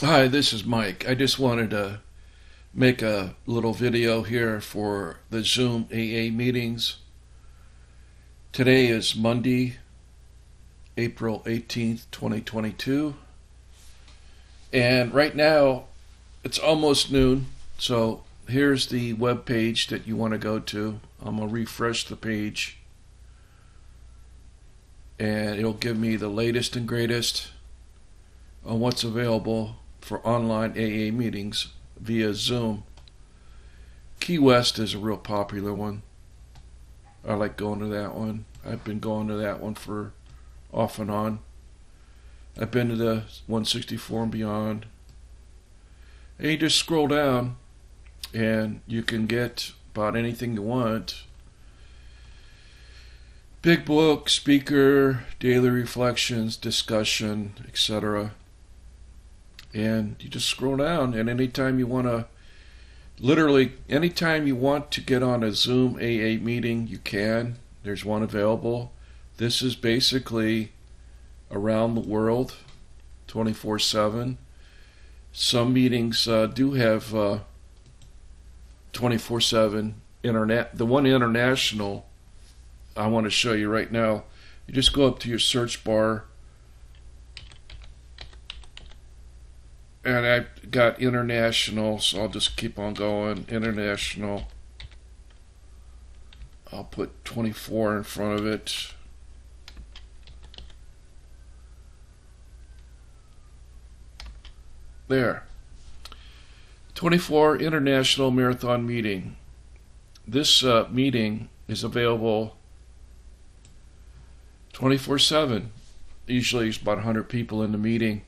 Hi, this is Mike. I just wanted to make a little video here for the Zoom AA meetings. Today is Monday, April 18th, 2022. And right now, it's almost noon, so here's the web page that you want to go to. I'm going to refresh the page, and it'll give me the latest and greatest on what's available for online AA meetings via Zoom. Key West is a real popular one. I like going to that one. I've been going to that one for off and on. I've been to the 164 and beyond. And you just scroll down, and you can get about anything you want. Big Book, Speaker, Daily Reflections, Discussion, etc. And you just scroll down, and anytime you want to get on a Zoom AA meeting, you can. There's one available. This is basically around the world, 24/7. Some meetings do have 24/7 internet. The one international I want to show you right now, you just go up to your search bar, and I've got international, so I'll just keep on going. International. I'll put 24 in front of it. There. 24 International Marathon Meeting. This meeting is available 24/7. Usually there's about 100 people in the meeting.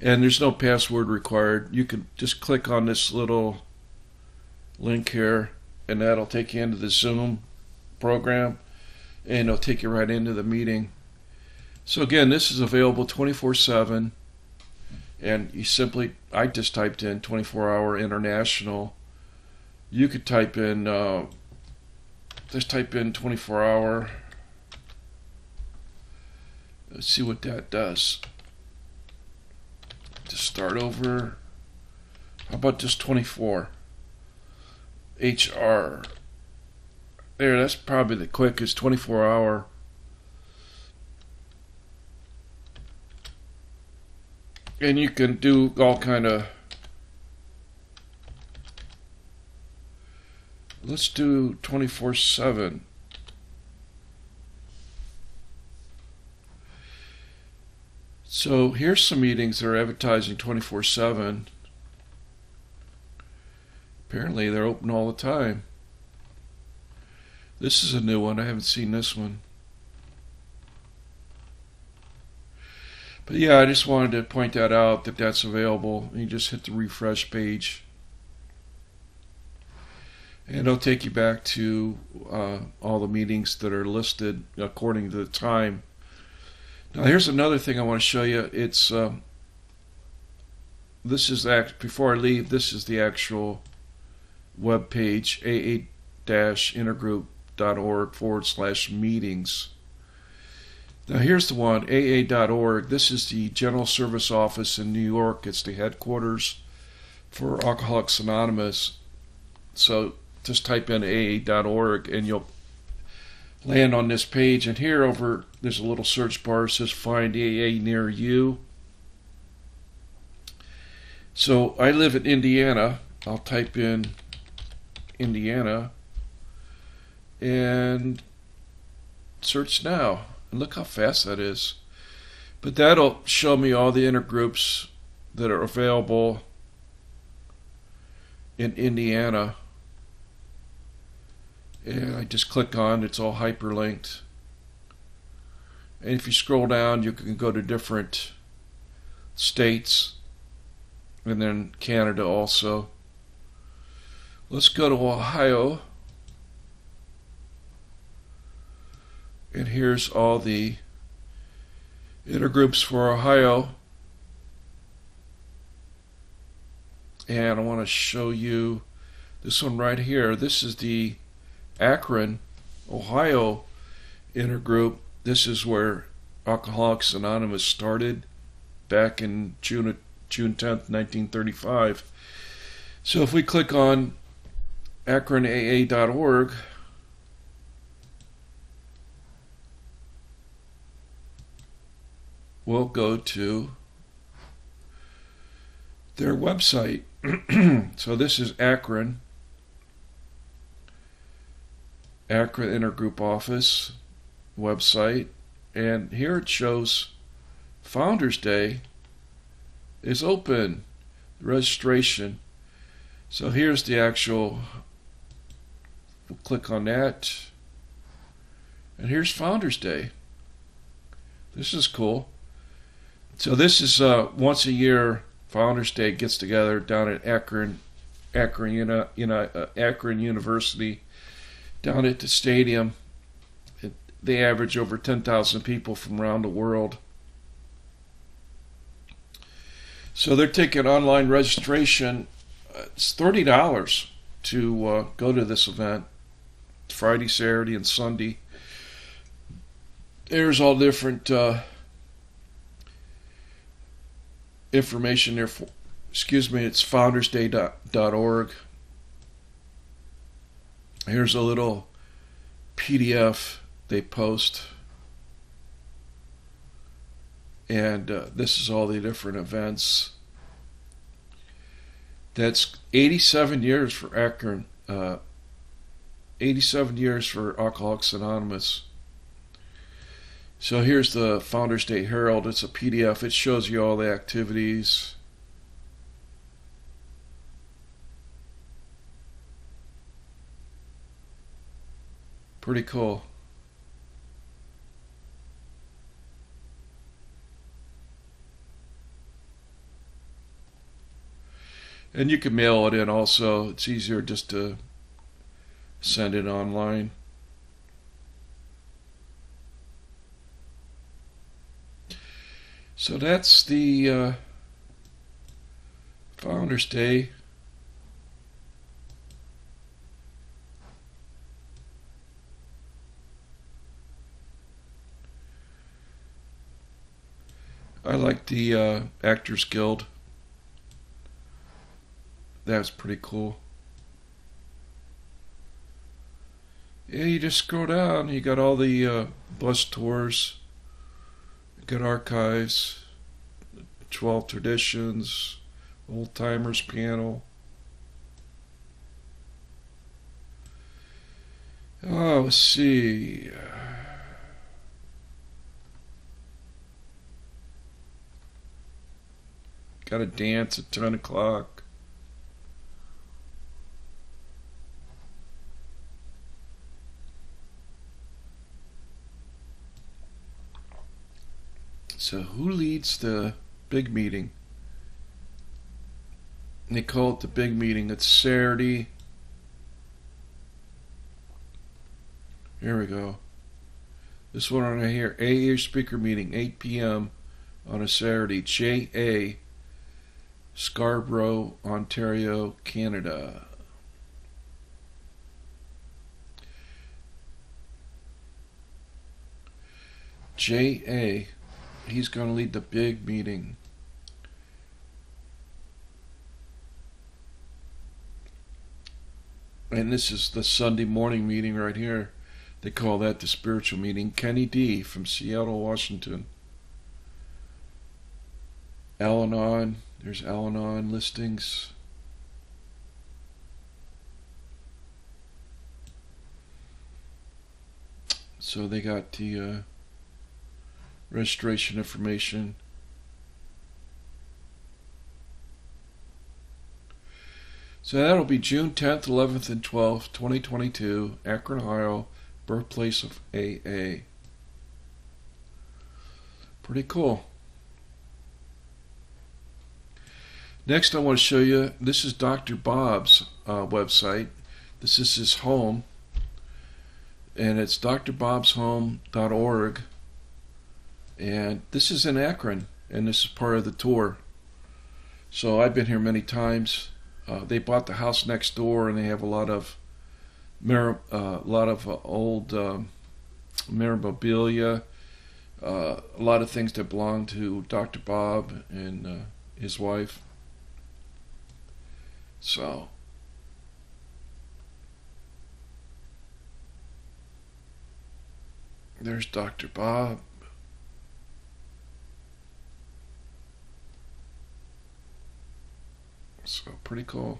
And there's no password required. You can just click on this little link here, and that'll take you into the Zoom program, and it'll take you right into the meeting. So again, this is available 24/7, and you simply, I just typed in 24-hour international. You could type in, just type in 24-hour. Let's see what that does. To start over, how about just 24 HR? There, that's probably the quickest 24-hour. And you can do all kind of, let's do 24/7. So here's some meetings that are advertising 24/7. Apparently they're open all the time. This is a new one. I haven't seen this one. But yeah, I just wanted to point that out, that that's available. You just hit the refresh page, and it'll take you back to all the meetings that are listed according to the time. Now here's another thing I want to show you. It's this is before I leave. This is the actual web page: aa-intergroup.org/meetings. Now here's the one: aa.org. This is the General Service Office in New York. It's the headquarters for Alcoholics Anonymous. So just type in aa.org, and you'll land on this page, and here over there's a little search bar. It says find AA near you. So I live in Indiana. I'll type in Indiana and search now, and look how fast that is. But that'll show me all the intergroups that are available in Indiana. And I just click on, it's all hyperlinked. And if you scroll down, you can go to different states, and then Canada also. Let's go to Ohio. And here's all the intergroups for Ohio. And I want to show you this one right here. This is the Akron, Ohio intergroup. This is where Alcoholics Anonymous started. back in June 10th, 1935. So if we click on akronaa.org, we'll go to their website. So this is Akron, Akron Intergroup Office website, and here it shows Founders Day is open, registration. So here's the actual, we'll click on that, and here's Founders Day. This is cool. So this is once a year Founders Day gets together down at Akron University, down at the stadium. They average over 10,000 people from around the world. So they're taking online registration. It's $30 to go to this event. Friday, Saturday, and Sunday. There's all different information there for, excuse me, it's foundersday.org. Here's a little PDF they post, and this is all the different events. That's 87 years for Akron, 87 years for Alcoholics Anonymous. So here's the Founders Day Herald. It's a PDF. It shows you all the activities. Pretty cool. And you can mail it in also. It's easier just to send it online. So that's the Founders Day. I like the Actors Guild. That's pretty cool. Yeah, you just scroll down. You got all the bus tours. Good archives, 12 traditions, old timers panel. Oh, let's see. Got a dance at 10 o'clock. So who leads the big meeting? They call it the big meeting. It's Saturday. Here we go. This one right here, AA speaker meeting, 8 p.m. on a Saturday. J.A., Scarborough, Ontario, Canada. J.A., he's going to lead the big meeting. And this is the Sunday morning meeting right here. They call that the spiritual meeting. Kenny D from Seattle, Washington. Al-Anon. There's Al-Anon listings. So they got the registration information. So that'll be June 10th, 11th, and 12th, 2022, Akron, Ohio, birthplace of AA. Pretty cool. Next I want to show you, this is Dr. Bob's website. This is his home, and it's drbobshome.org. And this is in Akron, and this is part of the tour. So I've been here many times. They bought the house next door, and they have a lot of old memorabilia, a lot of things that belong to Dr. Bob and his wife. So there's Dr. Bob. So pretty cool.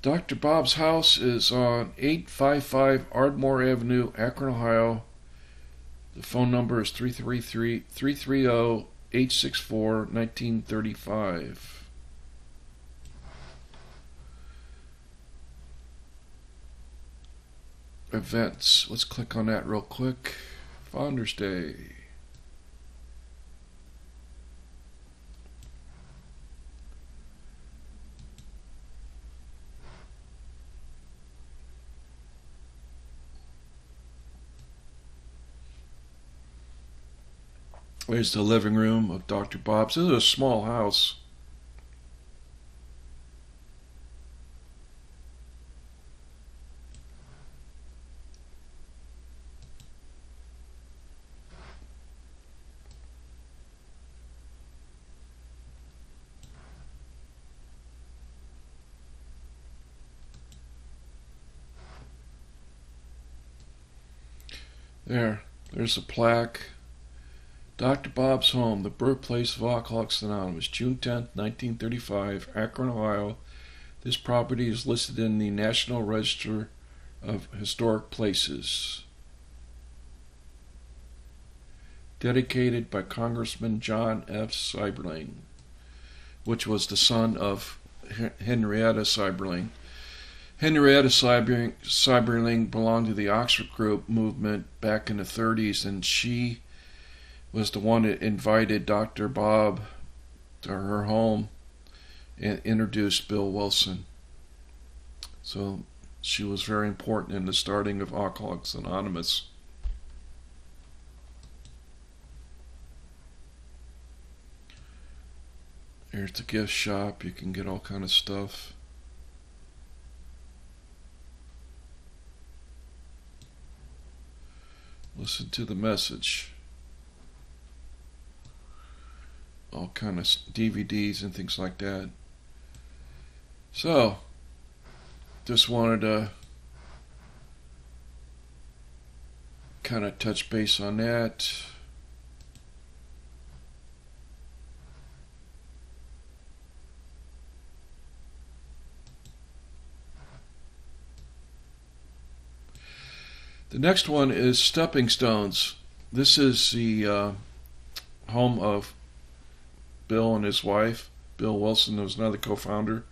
Dr. Bob's house is on 855 Ardmore Avenue, Akron, Ohio. The phone number is 330-864-1935. Events. Let's click on that real quick. Founders Day. There's the living room of Dr. Bob's. This is a small house. There's a plaque. Dr. Bob's home, the birthplace of Alcoholics Anonymous, June 10, 1935, Akron, Ohio. This property is listed in the National Register of Historic Places. Dedicated by Congressman John F. Seiberling, which was the son of Henrietta Seiberling. Henrietta Seiberling belonged to the Oxford Group movement back in the 30s, and she was the one that invited Dr. Bob to her home and introduced Bill Wilson. So she was very important in the starting of Alcoholics Anonymous. Here's the gift shop. You can get all kind of stuff. Listen to the message. All kind of DVDs and things like that. So, just wanted to kind of touch base on that. The next one is Stepping Stones. This is the home of Bill and his wife. Bill Wilson was another co-founder.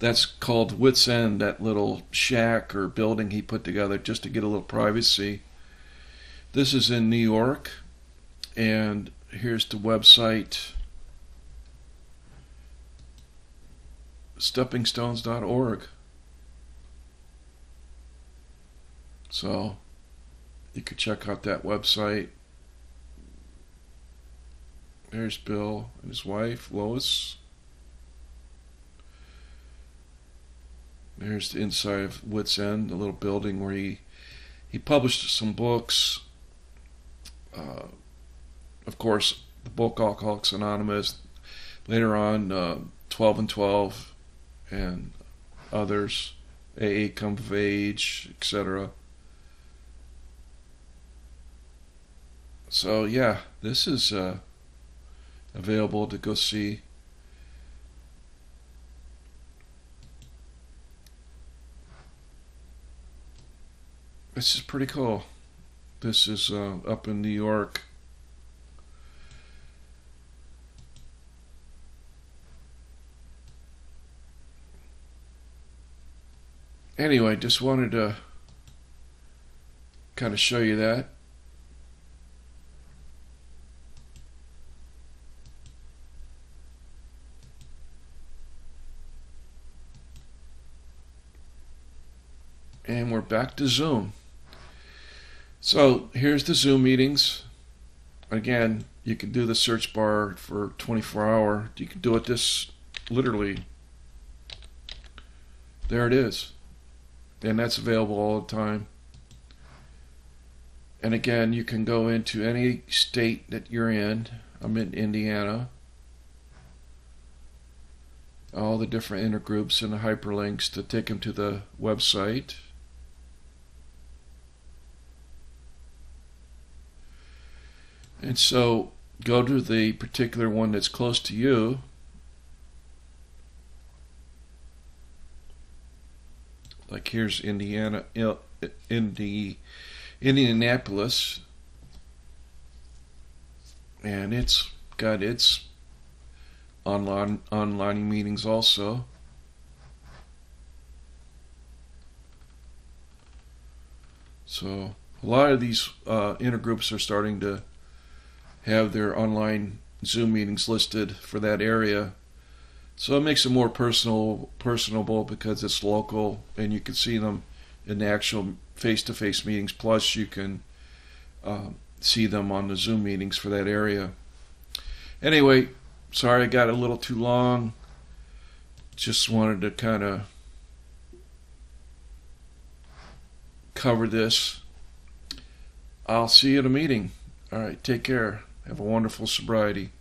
That's called Wits End, that little shack or building he put together just to get a little privacy. This is in New York, and here's the website, steppingstones.org. So you could check out that website. There's Bill and his wife, Lois. There's the inside of Wits End, the little building where he published some books. Of course, the book Alcoholics Anonymous, later on 12 and 12 and others, AA Come of Age, etc. So yeah, this is available to go see. This is pretty cool. This is up in New York. Anyway, just wanted to kind of show you that. And we're back to Zoom. So here's the Zoom meetings. Again, you can do the search bar for 24-hour. You can do it this literally. There it is. And that's available all the time. And again, you can go into any state that you're in. I'm in Indiana. All the different intergroups and the hyperlinks to take them to the website. And so go to the particular one that's close to you. Like here's Indiana, Indianapolis, and it's got its online meetings also. So a lot of these intergroups are starting to have their online Zoom meetings listed for that area. So it makes it more personable because it's local and you can see them in the actual face-to-face meetings, plus you can see them on the Zoom meetings for that area. Anyway, sorry I got a little too long. Just wanted to kind of cover this. I'll see you at a meeting. All right, take care. Have a wonderful sobriety.